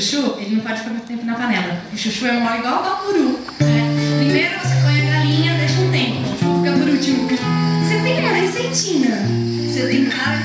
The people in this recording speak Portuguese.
chuchu, ele não pode ficar muito tempo na panela. O chuchu é mole igual o gamburu, né? Primeiro você põe a galinha, deixa um tempo, o chuchu fica por último. Você tem uma receitinha, você tem cara